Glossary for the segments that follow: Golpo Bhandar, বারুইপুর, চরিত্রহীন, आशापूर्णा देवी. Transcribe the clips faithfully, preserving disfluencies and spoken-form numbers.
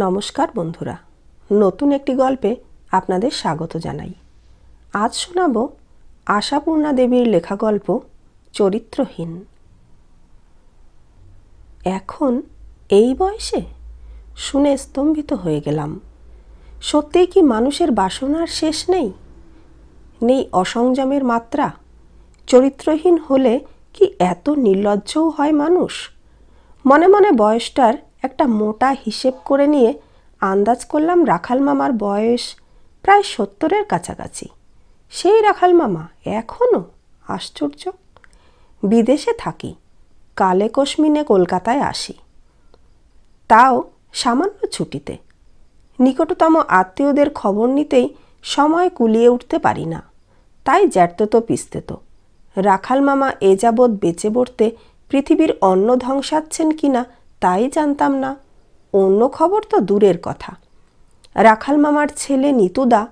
नमस्कार बंधुरा, नतून एक गल्पे आपनादेर स्वागत जानाई। आज शोनाबो आशापूर्णा देवीर लेखा गल्प चरित्रहीन। एखोन एई बयसे शुने स्तम्भित हये गेलाम। सत्यि कि मानुषेर बासनार शेष नेई? नेई असंयमेर मात्रा? चरित्रहीन होले कि एत निर्लज्जও हय मानुष? मने मने बयसटार एक मोटा हिसेब करे निये आंदाज करलाम राखाल मामार बयस प्राय सत्तरेर काछाकाछि। सेई राखाल मामा एखोनो? आश्चर्य। विदेशे थाकी, काले कश्मीने कलकाताय आसि, ताओ सामान्य छुटीते। निकटतम आत्मीयदेर खबर नितेई समय कुलिये उठते पारि ना, ताई जैततो पिस्तेतो। राखाल मामा ए याबत बेचे बड़ते पृथिवीर अन्न ध्वंसाच्छेन किना ताई जानताम ना, अन्य खबर तो दूरेर कथा। राखाल मामार छेले नितुदा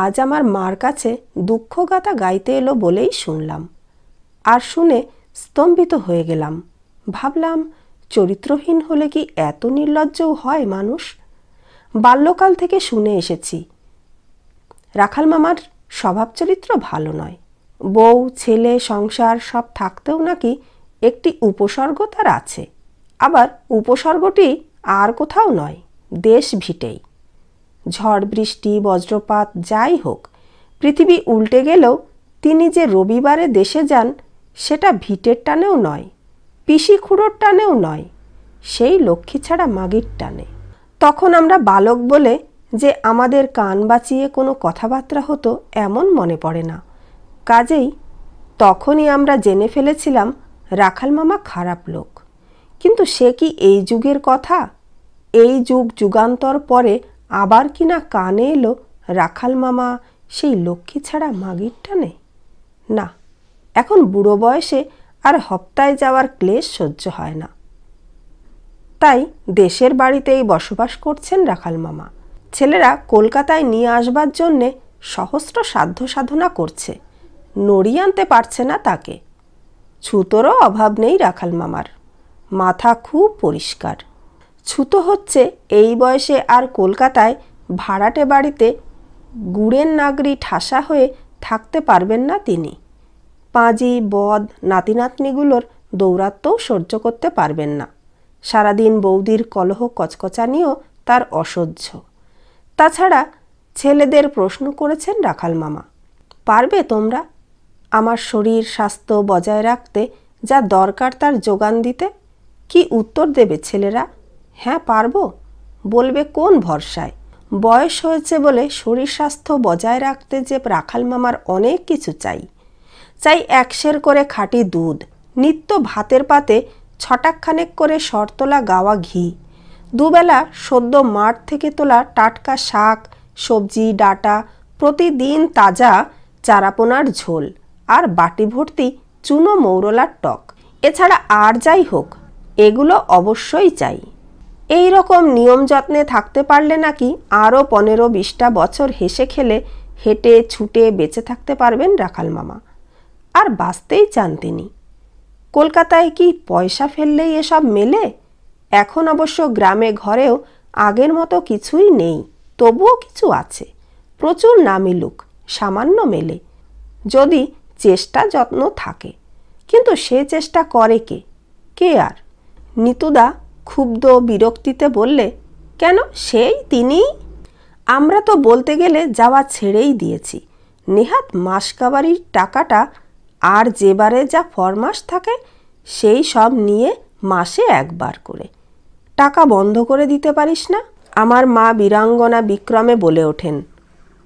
आज आमार मार काछे दुःख गाथा गाइते एलो बोलेई शुनलाम। आर शुने स्तम्भित हये गेलाम। भाबलाम चरित्रहीन होले कि एत निर्लज्जও हय मानुष? बाल्यकाल थेके शुने एसेछि राखाल मामार स्वभाव चरित्र भालो नय। बउ छेले संसार सब थाकतेओ नाकि एकटी उपसर्ग तार आछे, आबार उपसर्गटी आर कोथाओ नय, देश भिटेई। झड़ बृष्टि वज्रपात जाई होक, पृथिवी उल्टे गेलेও तिनि जे रविवारे देशे जान सेटा भिटेर टानेও नय, पिसी खुड़ोर टानेও नय, सेई लक्ष्मी छाड़ा मागिर टाने। तखन आमरा बालक बोले जे आमादेर कान बाचिये कोनो कथाबार्ता हतो एमन मने पड़े ना। काजेई तखनई आमरा जेने फेलेछिलाम राखाल मामा खराब लोक। किन्तु से कि एई जुगेर कथा? एई जुग जुगान्तर परे आबार किना काने एलो राखाल मामा सेई लक्ष्मी छाड़ा मागिर टाने? ना, एखन बुड़ो बयसे आर हप्ताय जावार क्लेश सह्य हय ना, ताई देशेर बाड़ीतेई बसबास करछेन राखाल मामा। छेलेरा कलकाताय निये आसबार जन्य सहस्र साध्य साधना करछे, नड़िये आनते पारछे ना ताके। छुतोरो अभाव नेई राखाल मामार, माथा खूब परिष्कार। छुतो होच्छे एई बयसे आर कलकाताय भाड़ाटे बाड़ीते गुड़ेर नागरी ठासा हये थाकते पारबेन ना तिनि। पाजी बद नाति नातनिगुलोर दौरात्तो सह्य करते पारबेन ना। सारा दिन बौदिर कलह कचकचानिओ तार असह्य। ताछाड़ा छेलेदेर प्रश्न करेछेन राखाल मामा, पारबे तोमरा आमार शरीर स्वास्थ्य बजाय राखते जा दरकार तार जोगान दीते? कि उत्तर देबे छेलेरा? हाँ पारबो बोलबे कोन भरसाय? बयस होयेछे बोले शरीर स्वास्थ्य बजाय राखते जे राखाल मामार अनेक किछु चाई। चाई एक शेर करे खाटी दूध, नित्य भातेर पाते छटाकखानेक करे शरतोला गावा घी, दुबेला सद्य माठ थेके तोला टाटका शाक सब्जी डाटा, प्रतिदिन ताजा चारापोनार झोल और बाटी भर्ती चूनो मौरलार टक, एछाड़ा आर जाई होक एगुलो अवश्यई चाई। एई रकम नियम जत्ने थाकते पारले नाकि आरो पंद्रो बीसटा बछर हेसे खेले हेटे छुटे बेचे थाकते पारबेन राखाल मामा। आर बाँचतेई चान तिनि। कलकाताय कि पयसा फेललेई एसब मेले? एखन अवश्य ग्रामे घरेओ आगेर मतो किछुई नेई, तबुओ किछु आछे, प्रचुर नामी लोक, सामान्य मेले जदि चेष्टा जत्न थाके। किन्तु से चेष्टा करे के? के आर? नितुदा क्षुब्ध बिरक्तिते बोलले, केन सेई तिनि? आमरा तो बोलते गेले जावा छेड़ेई दियेछि। नेहात मासकाबारिर टाकाटा आर जेबारे जा फरमाश थाके सेई सब निये मासे एकबार करे टाका बन्ध करे दिते पारिस ना? आमार मा बिरांगना बिक्रमे बोले ओठेन,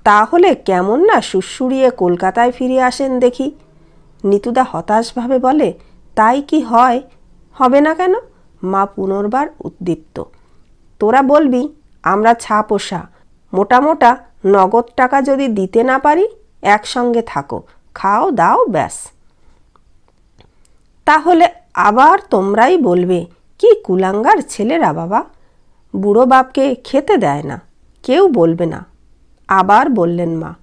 ताहले केमन ना शुशुड़िए कलकाताय फिरे आसेन देखी? नितुदा हताश भावे बोले, ताई कि हय? हबे ना केन? मा पुनर्बार उद्दीप्त, तोरा बोलबी आमरा छापोषा मोटा मोटा नगद टाका जदि दिते ना पारी एक संगे थाको, खाओ दाओ ब्यास। ताहले आबार तोमराई बोलबे कि कुलांगार छेलेरा बाबा बुड़ो बापके खेते देय ना, केउ बोलबे ना। आबार बोलेन मा,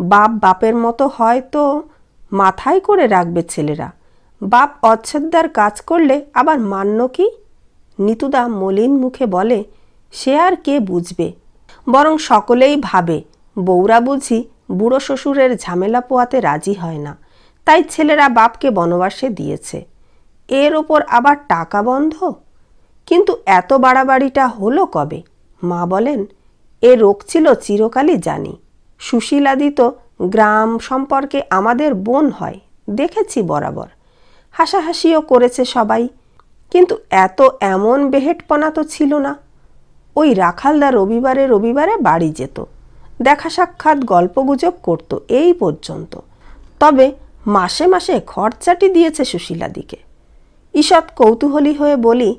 बाप बापेर मतो हय तो माथाय करे राखबे छेलेरा, बाप अच्छेदार काज करले आबार मान्नो कि? नितुदा मलिन मुखे बोले, से आर के बुझबे बरং सकलेই भावे बौरा बुझी बुড়ো शशुरेर झामेला पोआते राजी हय ना ताई छेलेरा बापके बनबासे दिएছে एर ओपर आबार टाका बंध किन्तु एत बाड़ाबाड़िटा हलो कबे मा बोलेन ए रोग छिलो चिरकालই जानी सुशीलादी तो গ্রাম সম্পর্কে আমাদের বোন হয় দেখেছি বরাবর হাসাহাসিও করেছে সবাই কিন্তু এত এমন বেহেটপনা তো ছিল না ওই রাখালদা রবিবারে রবিবারে বাড়ি যেত দেখা সাক্ষাৎ গল্পগুজব করত এই পর্যন্ত তবে মাসে মাসে খরচাটি দিয়েছে সুশীলাদিকে ঈষৎ কৌতূহলী হয়ে বলি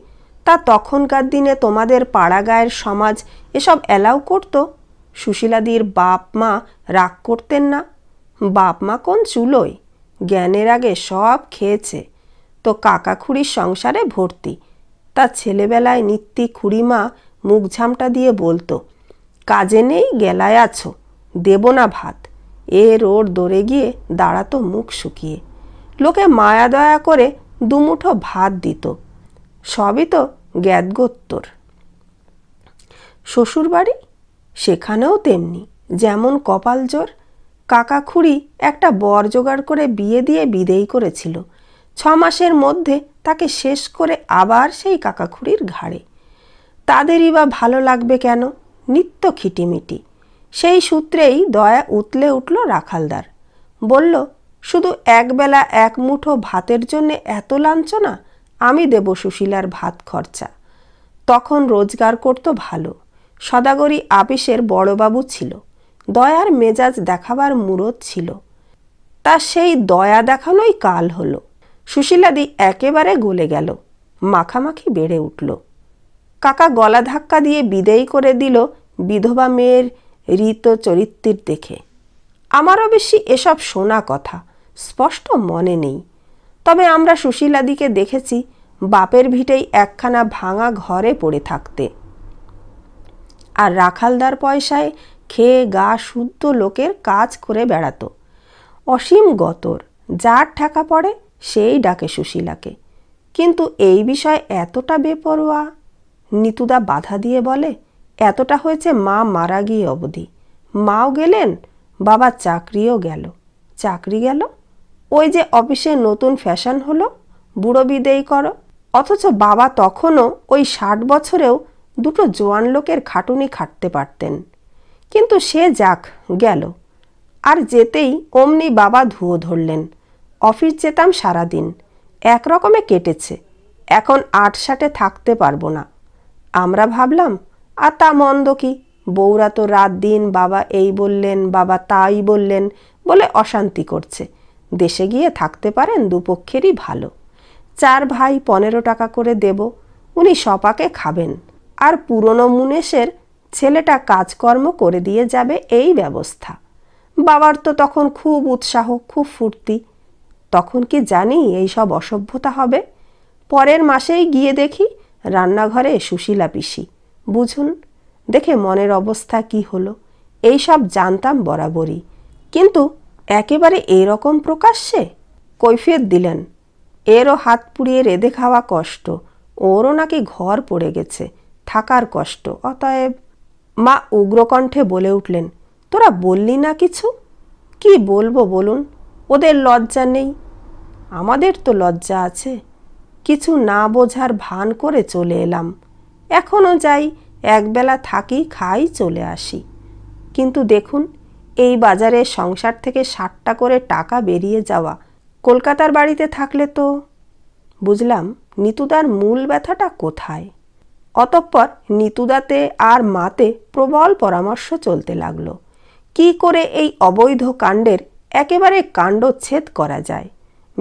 তা তখনকার দিনে তোমাদের পাড়াগায়ের সমাজ এসব এলাও করত सुशीलादिर बाप मा राग करतें ना बाप मा कोन चुलोई ज्ञानेर आगे सब खेयेछे तो काका खुड़ी संसारे भर्ती ता छेलेबेलाय नित्य खुड़ीमा मुख झामटा दिए बोलतो काजे नेई गेलाय आछो देबो ना भात एर ओर दौड़े गिये दाड़ातो मुख शुकिये लोके माया दया करे दुमुठो भात दित सबई तो ज्ञातगोत्तर शशुरबाड़ी सेखानेও তেমনি যেমন কপালজোর কাকা খুড়ি একটা বর জোগাড় করে বিয়ে দিয়ে বিদেয় করেছিল ছয় মাসের মধ্যে তাকে শেষ করে আবার সেই কাকা খুড়ির ঘাড়ে তাদেরই বা ভালো লাগবে কেন নিত্য খিটিমিটি সেই সূত্রেই দয়া উতলে উঠল রাখালদার বলল শুধু একবেলা এক মুঠো ভাতের জন্য এত লাঞ্ছনা আমি দেব সুশীলার ভাত খরচা তখন রোজগার করত ভালো सदागरी आपिसेर बड़बाबू छिलो दयार मेजाज देखाबार मुरत छिलो ता सेई दया देखानोई काल हलो सुशीलादी एकेबारे गले गेल माखामाखी बेड़े उठल काका गला धक्का दिए बिदेई करे दिल विधवा मेयेर रीत चरित्रेर देखे आमारो बेशी एसब शोना कथा स्पष्ट मने नेई तबे आमरा सुशीलादिके देखेछि बापेर भिटेई एकखाना भांगा घरे पड़े थाकते আর রাখালদার পয়সায় খেয়ে গা শুদ্ধ লোকের কাজ করে বেড়াতো অসীম গতর যার ঠেকা পড়ে সেই ডাকে সুশীলাকে কিন্তু এই বিষয়ে এতটা বেপরোয়া নিতুদা বাধা দিয়ে বলে এতটা হয়েছে মা মারা গিয়ে অবধি মাও গেলেন বাবা চাকরিও গেল চাকরি গেল ওই যে অফিসে নতুন ফ্যাশন হলো বুড়ো বিদেয় করো অথচ বাবা তখনও ওই ষাট বছরেও দুটো জোয়ান লোকের খাটুনি খাটতে পারতেন কিন্তু সে যাক গেল আর যেতেই অমনি বাবা ধুয়ো ধরলেন অফিস যেতাম সারা দিন এক রকমে কেটেছে এখন আট সাথে থাকতে পারবো না আমরা ভাবলাম আর তা মন্দ কি বউরা তো রাত দিন বাবা এই বললেন বাবা তাই বললেন বলে অশান্তি করছে দেশে গিয়ে থাকতে পারেন দুপক্ষেরই ভালো চার ভাই পনেরো টাকা করে দেব উনি সপাকে খাবেন আর পুরনো মুনেশের ছেলেটা কাজকর্ম করে দিয়ে যাবে এই ব্যবস্থা বাবার তো তখন খুব উৎসাহ খুব ফুর্তি তখন কি জানি এই সব অসভ্যতা হবে পরের মাসেই গিয়ে দেখি রান্নাঘরে সুশীলা পিসি বুঝুন দেখে মনের অবস্থা কি হলো এই সব জানতাম বরাবরই কিন্তু একেবারে এই রকম প্রকাশ্যে কৈফিয়ত দিলেন এরও হাত পুড়িয়ে রেঁধে খাওয়া কষ্ট ওরও নাকি ঘর পড়ে গেছে थाकार कष्ट अतएव मा उग्रकण्ठे बोले उठलें तोरा बोलली ना किछु कि बोलबो बोलुन ओदेर लज्जा नेई आमादेर तो लज्जा आछे किछु ना बोझार भान करे चले एलाम एखोनो जाई एक बेला थाकी खाई चले आसी किन्तु देखुन एई बाजारे संसार थेके षाटटा करे टाका बेरिये जावा कलकातार बाड़ीते थाकले तो बुझलाम नितुदार मूल व्यथाटा कोथाय অতঃপর নিতুদাতে আর মাতে প্রবল পরামর্শ চলতে লাগলো কি করে এই অবৈধ কাণ্ডের একেবারে কাণ্ডচ্ছেদ করা যায়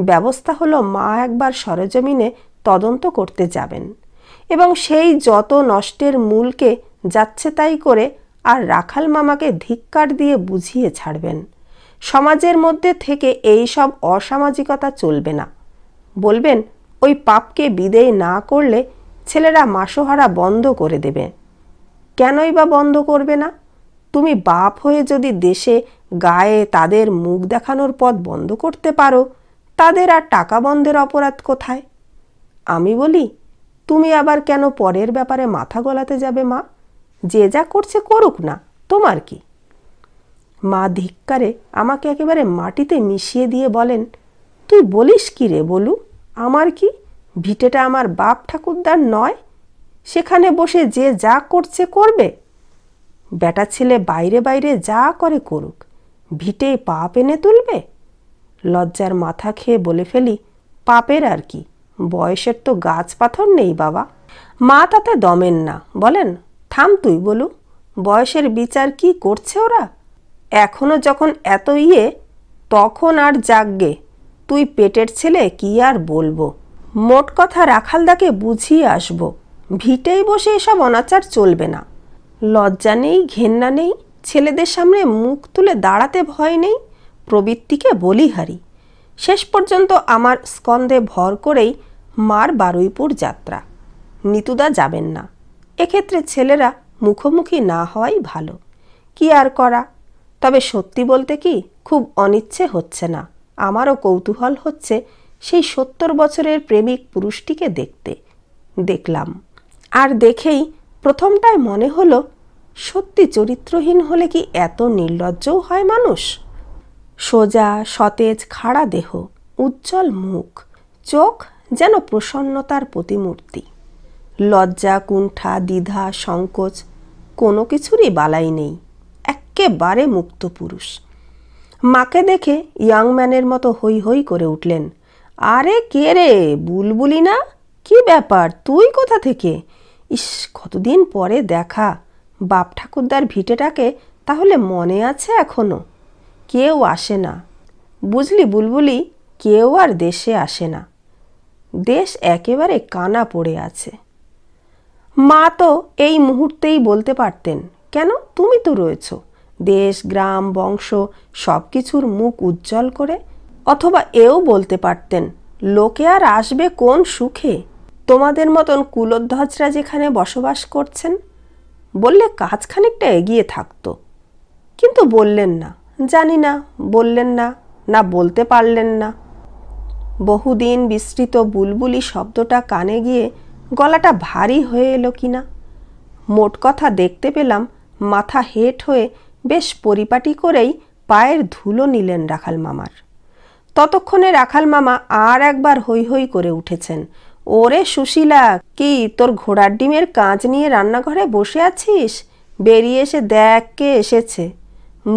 ব্যবস্থা হলো মা একবার সরজমিনে তদন্ত করতে যাবেন এবং সেই যত নষ্টের মূলকে যাচ্ছে তাই করে আর রাখাল মামাকে ধিক্কার দিয়ে বুঝিয়ে ছাড়বেন সমাজের মধ্যে থেকে এই সব অসামাজিকতা চলবে না বলবেন ওই পাপকে বিদেয় না করলে छेलेरा मासोहारा बंध करे देबे केनोई बा बंध करबे ना तुमी बाप होये जोदी देशे गाये तादेर मुख देखानोर पथ बंध करते पारो तादेर आर टाका बंधेर अपराध कोथाय आमी बोली तुमी आबार केन परेर ब्यापारे माथा गलाते जाबे मा যে যা করছে করুক না, তোমার কি? মা ধিক্কারে আমাকে একেবারে মাটিতে মিশিয়ে দিয়ে বলেন, তুই বলিস কি রে বলু, আমার কি? ভিটেটা আমার বাপ ঠাকুরদার নয়? সেখানে বসে যে যা করছে করবে? বেটা ছেলে বাইরে বাইরে যা করে করুক, ভিটে পা পেনে তুলবে? লজ্জার মাথা খেয়ে বলে ফেলি, পাপের আর কি, বয়সের তো গাছ পাথর নেই বাবা। মা তাতে দমেন না, বলেন থাম তুই বলু, বয়সের বিচার কি করছে ওরা? এখনো যখন এত ইয়ে তখন আর জাগগে, তুই পেটের ছেলে কি আর বলবো। মোট কথা রাখালদাকে বুঝিয়ে আসবো, ভিটেই বসে এসব অনাচার চলবে না। লজ্জা নেই, ঘেন্না নেই, ছেলেদের সামনে মুখ তুলে দাঁড়াতে ভয় নেই, প্রবৃত্তিকে বলিহারি। শেষ পর্যন্ত আমার স্কন্ধে ভর করেই মার বারুইপুর যাত্রা। নিতুদা যাবেন না, এক্ষেত্রে ছেলেরা মুখোমুখি না হওয়াই ভালো। কি আর করা? তবে সত্যি বলতে কি, খুব অনিচ্ছে হচ্ছে না, আমারও কৌতূহল হচ্ছে সেই সত্তর বছরের প্রেমিক পুরুষটিকে দেখতে। দেখলাম, আর দেখেই প্রথমটায় মনে হলো, সত্যি চরিত্রহীন হলে কি এত নির্লজ্জও হয় মানুষ? সোজা সতেজ খাড়া দেহ, উজ্জ্বল মুখ, চোখ যেন প্রসন্নতার প্রতিমূর্তি। লজ্জা, কুণ্ঠা, দ্বিধা, সংকোচ কোনো কিছুরই বালাই নেই, একেবারে মুক্ত পুরুষ। মাকে দেখে ইয়াংম্যানের মতো হৈ হৈ করে উঠলেন, আরে কে রে বুলবুলি না? কি ব্যাপার, তুই কোথা থেকে? ইস, কতদিন পরে দেখা। বাপ ঠাকুরদার ভিটেটাকে তাহলে মনে আছে এখনো? কেউ আসে না বুঝলি বুলবুলি, কেউ আর দেশে আসে না, দেশ একেবারে কানা পড়ে আছে। মা তো এই মুহূর্তেই বলতে পারতেন, কেন তুমি তো রয়েছ, দেশ গ্রাম বংশ সব কিছুর মুখ উজ্জ্বল করে। অথবা এও বলতে পারতেন, লোকে আর আসবে কোন সুখে, তোমাদের মতন কুলোধ্বজরা যেখানে বসবাস করছেন। বললে কাজ খানিকটা এগিয়ে থাকতো, কিন্তু বললেন না, জানি না বললেন না, না বলতে পারলেন না। বহুদিন বিস্তৃত বুলবুলি শব্দটা কানে গিয়ে গলাটা ভারী হয়ে এলো কিনা। মোট কথা দেখতে পেলাম মাথা হেঁট হয়ে বেশ পরিপাটি করেই পায়ের ধুলো নিলেন রাখাল মামার। ততক্ষণে রাখাল মামা আর একবার হৈ হৈ করে উঠেছেন, ওরে সুশীলা, কি তোর ঘোড়ার ডিমের কাঁচ নিয়ে রান্নাঘরে বসে আছিস? বেরিয়ে এসে দেখ কে এসেছে।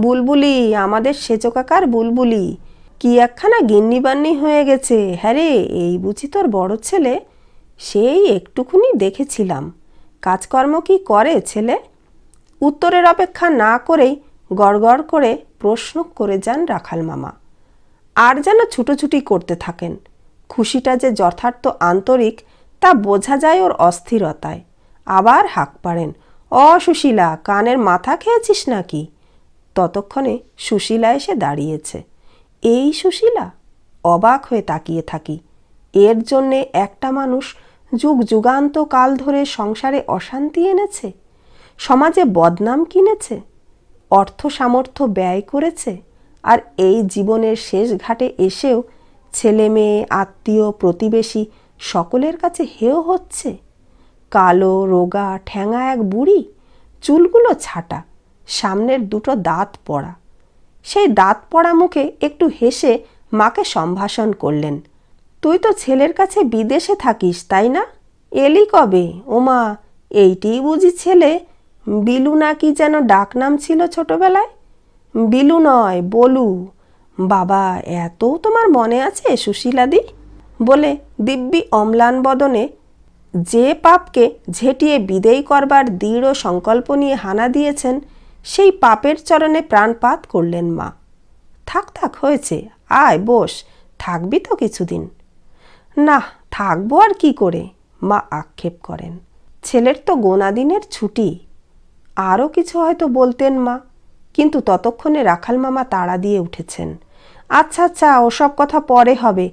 বুলবুলি, আমাদের সেচকাকার বুলবুলি, কি একখানা গিন্নিবান্নি হয়ে গেছে। হ্যারে, এই বুঝি তোর বড় ছেলে? সেই একটুকুনি দেখেছিলাম। কাজকর্ম কি করে ছেলে? উত্তরের অপেক্ষা না করেই গড়গড় করে প্রশ্ন করে যান রাখাল মামা, আর যেন ছুটোছুটি করতে থাকেন। খুশিটা যে যথার্থ আন্তরিক তা বোঝা যায় ওর অস্থিরতায়। আবার হাঁক পাড়েন, অ সুশীলা, কানের মাথা খেয়েছিস নাকি? ততক্ষণে সুশীলা এসে দাঁড়িয়েছে। এই সুশীলা? অবাক হয়ে তাকিয়ে থাকি। এর জন্যে একটা মানুষ যুগ যুগান্ত কাল ধরে সংসারে অশান্তি এনেছে, সমাজে বদনাম কিনেছে, অর্থ সামর্থ্য ব্যয় করেছে, আর এই জীবনের শেষ ঘাটে এসেও ছেলে মেয়ে আত্মীয় প্রতিবেশী সকলের কাছে হেয় হচ্ছে। কালো রোগা ঠ্যাঙা এক বুড়ি, চুলগুলো ছাটা, সামনের দুটো দাঁত পড়া। সেই দাঁত পড়া মুখে একটু হেসে মাকে সম্ভাষণ করলেন, তুই তো ছেলের কাছে বিদেশে থাকিস তাই না? এলি কবে? ওমা, এইটিই বুঝি ছেলে? বিলু না কি যেন ডাকনাম ছিল ছোটবেলায়? বিলু নয়, বলু। বাবা, এত তোমার মনে আছে সুশীলাদি? বলে দিব্যি অম্লান বদনে যে পাপকে ঝেঁটিয়ে বিদেয় করবার দৃঢ় সংকল্প নিয়ে হানা দিয়েছেন, সেই পাপের চরণে প্রাণপাত করলেন মা। থাক থাক, হয়েছে, আয় বস, থাকবি তো কিছুদিন? না, থাকবো আর কি করে, মা আক্ষেপ করেন। ছেলের তো গোনা দিনের ছুটি। আরও কিছু হয়তো বলতেন মা, কিন্তু ততক্ষণে রাখাল মামা তাড়া দিয়ে উঠেছেন, আচ্ছা আচ্ছা, ওসব কথা পরে হবে,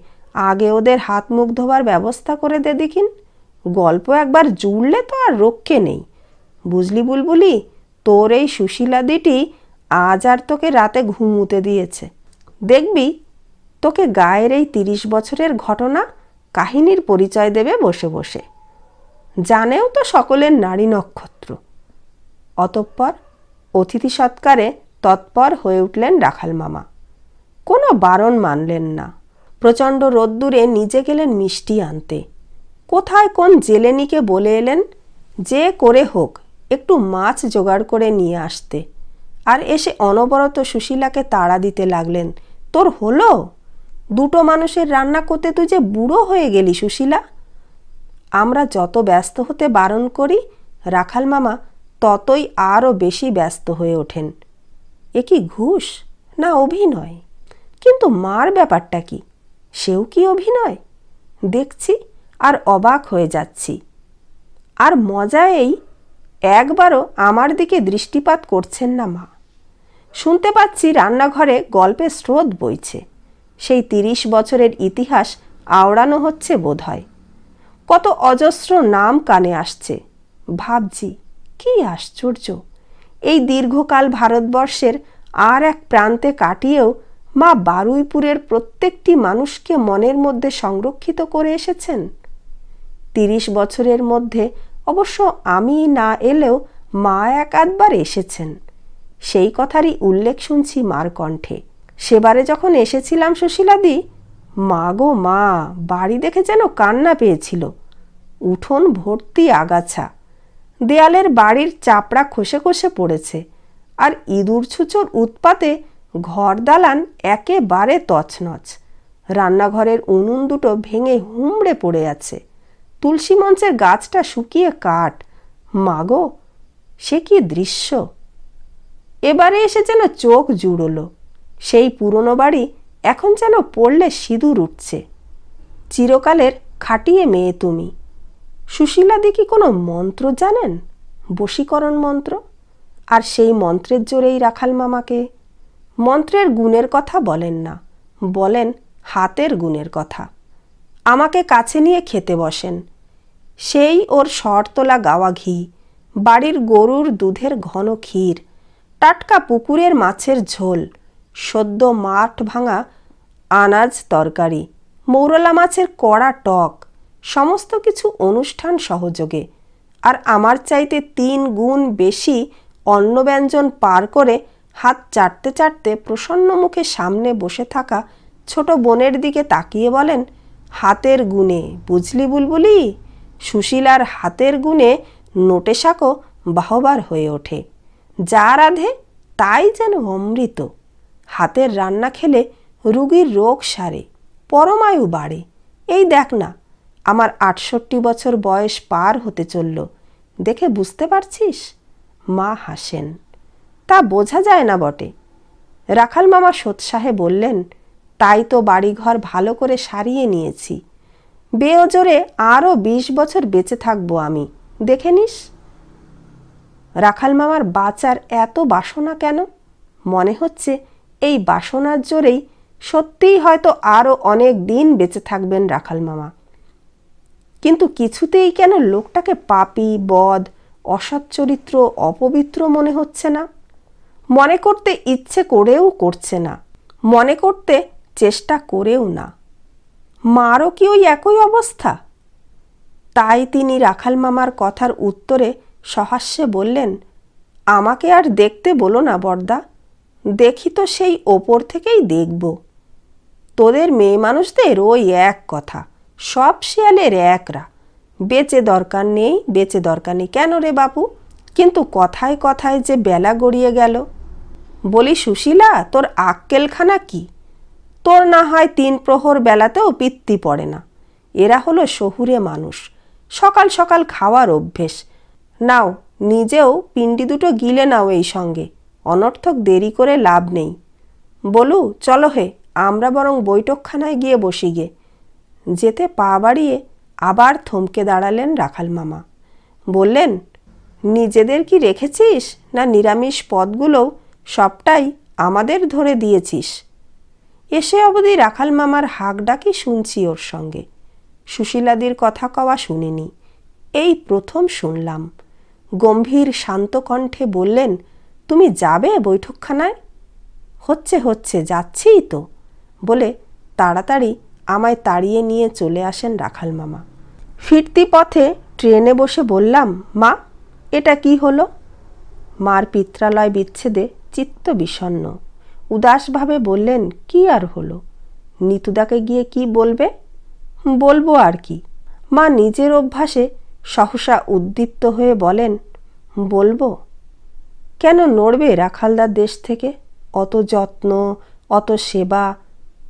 আগে ওদের হাত মুখ ধোবার ব্যবস্থা করে দে দেখিন। গল্প একবার জুড়লে তো আর রক্ষে নেই। বুঝলি বুলবুলি, তোর এই সুশীলাদিটি আজ আর তোকে রাতে ঘুমুতে দিয়েছে। দেখবি তোকে গায়ের এই তিরিশ বছরের ঘটনা কাহিনীর পরিচয় দেবে বসে বসে। জানেও তো সকলের নারী নক্ষত্র। অতঃপর অতিথি সৎকারে তৎপর হয়ে উঠলেন রাখাল মামা। কোনো বারণ মানলেন না। প্রচণ্ড রোদ্দুরে নিজে গেলেন মিষ্টি আনতে। কোথায় কোন জেলেনিকে বলে এলেন যে করে হোক একটু মাছ জোগাড় করে নিয়ে আসতে, আর এসে অনবরত সুশীলাকে তাড়া দিতে লাগলেন। তোর হলো? দুটো মানুষের রান্না করতে তুই যে বুড়ো হয়ে গেলি সুশীলা। আমরা যত ব্যস্ত হতে বারণ করি, রাখাল মামা ততই আরও বেশি ব্যস্ত হয়ে ওঠেন। এ কি ঘুষ না অভিনয়? কিন্তু মার ব্যাপারটা কি, সেও কি অভিনয়? দেখছি আর অবাক হয়ে যাচ্ছি। আর মজা এই, একবারও আমার দিকে দৃষ্টিপাত করছেন না মা। শুনতে পাচ্ছি রান্নাঘরে গল্পের স্রোত বইছে, সেই তিরিশ বছরের ইতিহাস আওড়ানো হচ্ছে বোধহয়। কত অজস্র নাম কানে আসছে। ভাবছি কি আশ্চর্য, এই দীর্ঘকাল ভারতবর্ষের আর এক প্রান্তে কাটিয়েও মা বারুইপুরের প্রত্যেকটি মানুষকে মনের মধ্যে সংরক্ষিত করে এসেছেন। তিরিশ বছরের মধ্যে অবশ্য আমি না এলেও মা এক আধবার এসেছেন, সেই কথারই উল্লেখ শুনছি মার কণ্ঠে। সেবারে যখন এসেছিলাম সুশীলাদি, মা গো মা, বাড়ি দেখে যেন কান্না পেয়েছিল। উঠোন ভর্তি আগাছা, দেয়ালের বাড়ির চাপড়া খসে খসে পড়েছে, আর ইঁদুর ছুঁচোর উৎপাতে ঘর দালান একেবারে তছনছ। রান্নাঘরের উনুন দুটো ভেঙে হুমড়ে পড়ে আছে, তুলসী মঞ্চের গাছটা শুকিয়ে কাঠ। মাগো, সে কি দৃশ্য! এবারে এসে যেন চোখ জুড়লো। সেই পুরনো বাড়ি এখন যেন পড়লে সিঁদুর উঠছে। চিরকালের খাটিয়ে মেয়ে তুমি। সুশীলাদি কি কোনো মন্ত্র জানেন? বশীকরণ মন্ত্র। আর সেই মন্ত্রের জোরেই রাখাল মামাকে। মন্ত্রের গুণের কথা বলেন না, বলেন হাতের গুণের কথা। আমাকে কাছে নিয়ে খেতে বসেন। সেই ওর শরতলা গাওয়া ঘি, বাড়ির গরুর দুধের ঘন ক্ষীর, টাটকা পুকুরের মাছের ঝোল, সদ্য মাঠ ভাঙা আনাজ তরকারি, মৌরলা মাছের কড়া টক, সমস্ত কিছু অনুষ্ঠান সহযোগে। আর আমার চাইতে তিন গুণ বেশি অন্নব্যঞ্জন পার করে হাত চাটতে চাটতে প্রসন্ন মুখে সামনে বসে থাকা ছোট বোনের দিকে তাকিয়ে বলেন, হাতের গুণে বুঝলি বুলবুলি। সুশীলার হাতের গুণে নোটে শাকও বাহবার হয়ে ওঠে। যা রাধে তাই যেন অমৃত। হাতের রান্না খেলে রুগীর রোগ সারে, পরমায়ু বাড়ে। এই দেখ না, আমার আটষট্টি বছর বয়স পার হতে চলল, দেখে বুঝতে পারছিস? মা হাসেন। তা বোঝা যায় না বটে। রাখাল মামা সোৎসাহে বললেন, তাই তো বাড়িঘর ভালো করে সারিয়ে নিয়েছি। বেওজোরে আরও বিশ বছর বেঁচে থাকবো আমি, দেখে নিস। রাখাল মামার বাঁচার এত বাসনা কেন? মনে হচ্ছে এই বাসনার জোরেই সত্যিই হয়তো আরও অনেক দিন বেঁচে থাকবেন রাখাল মামা। কিন্তু কিছুতেই কেন লোকটাকে পাপী, বদ, অসৎ চরিত্র, অপবিত্র মনে হচ্ছে না। মনে করতে ইচ্ছে করেও করছে না, মনে করতে চেষ্টা করেও না। মারও কি ওই একই অবস্থা? তাই তিনি রাখাল মামার কথার উত্তরে সহাস্যে বললেন, আমাকে আর দেখতে বলো না বড়দা, দেখি তো সেই ওপর থেকেই দেখব। তোদের মেয়ে মানুষদের ওই এক কথা, সব শিয়ালের একরা, বেঁচে দরকার নেই, বেঁচে দরকার নেই। কেন রে বাপু? কিন্তু কথায় কথায় যে বেলা গড়িয়ে গেল। বলি সুশীলা, তোর আক্কেলখানা কি? তোর না হয় তিন প্রহর বেলাতেও পিত্তি পড়ে না। এরা হলো শহুরে মানুষ, সকাল সকাল খাওয়ার অভ্যেস। নাও, নিজেও পিণ্ডি দুটো গিলে নাও, এই সঙ্গে অনর্থক দেরি করে লাভ নেই। বলু, চলো হে, আমরা বরং বৈঠকখানায় গিয়ে বসি গে। যেতে পা বাড়িয়ে আবার থমকে দাঁড়ালেন রাখাল মামা। বললেন, নিজেদের কি রেখেছিস না নিরামিষ পদগুলোও সবটাই আমাদের ধরে দিয়েছিস? এসে অবধি রাখাল মামার হাঁক ডাকি শুনছি ওর সঙ্গে। সুশীলাদির কথা কওয়া শুনিনি, এই প্রথম শুনলাম। গম্ভীর শান্ত কণ্ঠে বললেন, তুমি যাবে বৈঠকখানায়? হচ্ছে হচ্ছে, যাচ্ছিই তো, বলে তাড়াতাড়ি আমায় তাড়িয়ে নিয়ে চলে আসেন রাখাল মামা। ফিরতি পথে ট্রেনে বসে বললাম, মা, এটা কি হলো? मार पित्रालय विच्छेदे चित्त विषण्ण उदास भावे बोलें कि आर हलो नीतुदा के गिये कि बोलबे बोलबो आर कि मा निजेर अभ्यासे सहसा उद्दीप्त हुए बोलें बोलबो केन नड़बे राखालदार देश थेके अत जत्न अत सेवा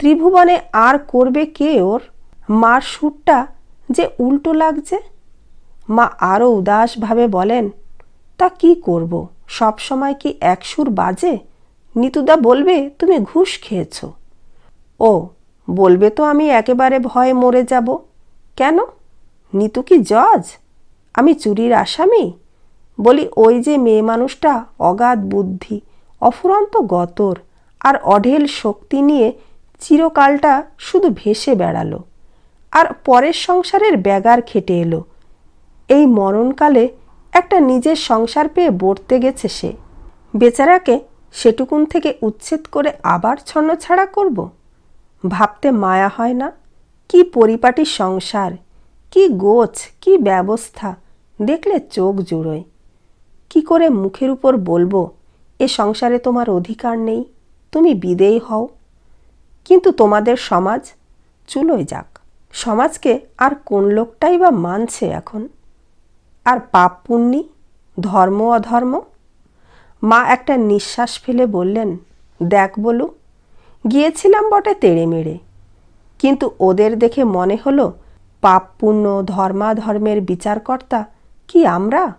त्रिभुवने आर करबे के ओर मार सुरटा जे उल्टो लागछे मा आरो उदास भावे बोलें ता कि करब सब समय कि एक सुर बाजे नीतुदा बोलबे तुमी घुष खेयेछो ओ बोलबे तो आमी एकेबारे भये मरे जाब केन नीतु कि जज आमी चुरिर आसामी बोली ओई जे मेये मानुषटा अगाध बुद्धि अफुरन्त गतर और अढेल शक्ति निये चिरकालटा शुधु भेसे बेड़ालो और परेर संसारेर बेगार खेटे एलो एई मरणकाले एकटा निजेर संसार पेये बर्ते गेछे से बेचाराके सेटुकुन थेके उच्छेद करे आबार छन्नछाड़ा करब भाबते माया हय ना कि परिपाटी संसार कि गोछ कि व्यवस्था देखले चोख जुड़ोय कि करे मुखेर ऊपर बोलबो ए संसारे तोमार अधिकार नेई तुमी बिदेयी हओ किन्तु तोमादेर समाज चुलोय जाक समाज के आर कोन लोकटाई बा मानछे एखन आर पाप पुण्य धर्म अधर्म मा एकटा निश्वास फेले बोलें देख बोलू गिएछिलाम बटे तेड़े मेड़े किन्तु ओदेर देखे मने हलो पाप पुण्य धर्माधर्मेर विचारकर्ता कि आमरा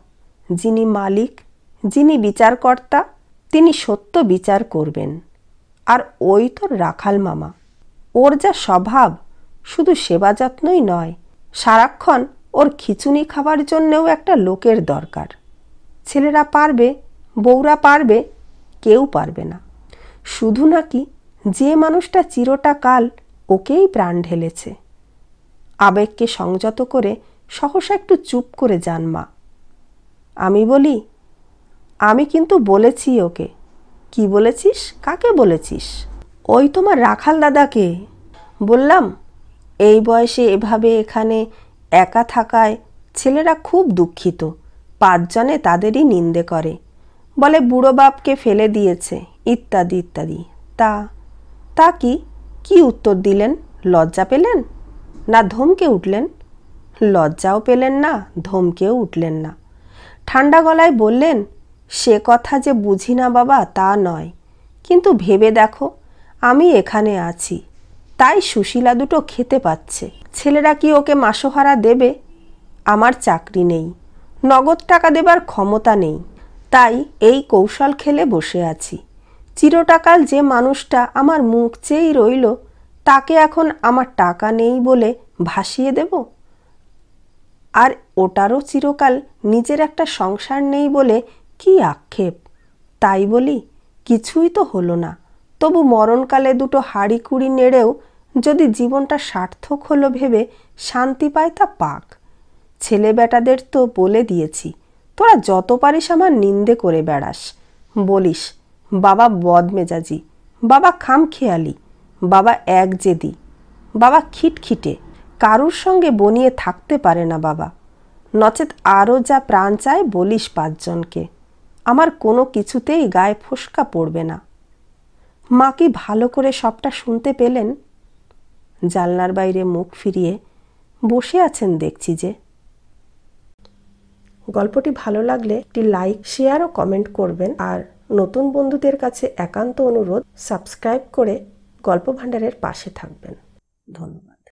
जिनी मालिक जिनी विचारकर्ता तिनी सत्य विचार करबेन आर ओई तो राखाल मामा ओर जा स्वभाव शुधु सेवा जत्नई नय साराक्षण और खिचुनि खाबार जन्नेओ एकटा लोकेर दरकार छेलेरा पारबे बौरा पारबे केउ पारबे ना शुधु नाकि जे मानुषटा चिरटा काल ओकेई प्राण ढेलेछे आवेग के संयत करे सहसा एकटु चुप करे जान मा आमी बोली आमी किन्तु बोलेछि ओके कि बोलेछिस काके बोलेछिस ओई तोमार राखाल दादाके बोल्लाम এই বয়সে এভাবে এখানে একা থাকায় ছেলেরা খুব দুঃখিত পাঁচজনে তাদেরই নিন্দে করে বলে বুড়ো বাপকে ফেলে দিয়েছে ইত্যাদি ইত্যাদি তা তা কি কি উত্তর দিলেন লজ্জা পেলেন না ধমকে উঠলেন লজ্জাও পেলেন না ধমকেও উঠলেন না ঠান্ডা গলায় বললেন সে কথা যে বুঝি না বাবা তা নয় কিন্তু ভেবে দেখো আমি এখানে আছি ताई सुशीला दुटो खेते पाच्छे छेलेरा कि ओके मासोहारा देबे आमार चाकरी नेई नगद टाका देबार क्षमता नेई ताई एई कौशल खेले बसे आछि चिरटाकाल जे मानुषटा आमार मुख चेये रइलो ताके एखन आमार टाका नेई बोले भासिये देब आर ओटारो चिरकाल निजेर एकटा संसार नेई बोले कि आक्षेप ताई बोली किछुई तो हलो ना तबु मरणकाले दुटो हाड़ी कुड़ी नेड़ेओ जदि जीवनटा सार्थक हलो भेबे शांति पाय ता पाक छेले बेटादेर तो बोले दिएछि तोरा जतो पारिस आमार निंदे करे बेड़ास बोलिस बाबा बदमेजाजी बाबा खामखेयाली बाबा एकजेदी बाबा खिटखिटे कारुर संगे बनिये थाकते पारे ना बाबा नचेत आरो जा प्राण चाय बोलिस पाँचजनके आमार कोनो किछुतेई गाये फुसका पड़बे ना मा कि भालो करे सबटा शुनते पेलेन जालनार बाइरे मुख फिरिए बसे आछेन देखछि जे गल्पटी भालो लागले एकटी लाइक शेयर और कमेंट करबेन और नतुन बंधुदेर काछे एकान्त अनुरोध सबस्क्राइब करे गल्प भाण्डारेर पाशे थाकबेन धन्यवाद।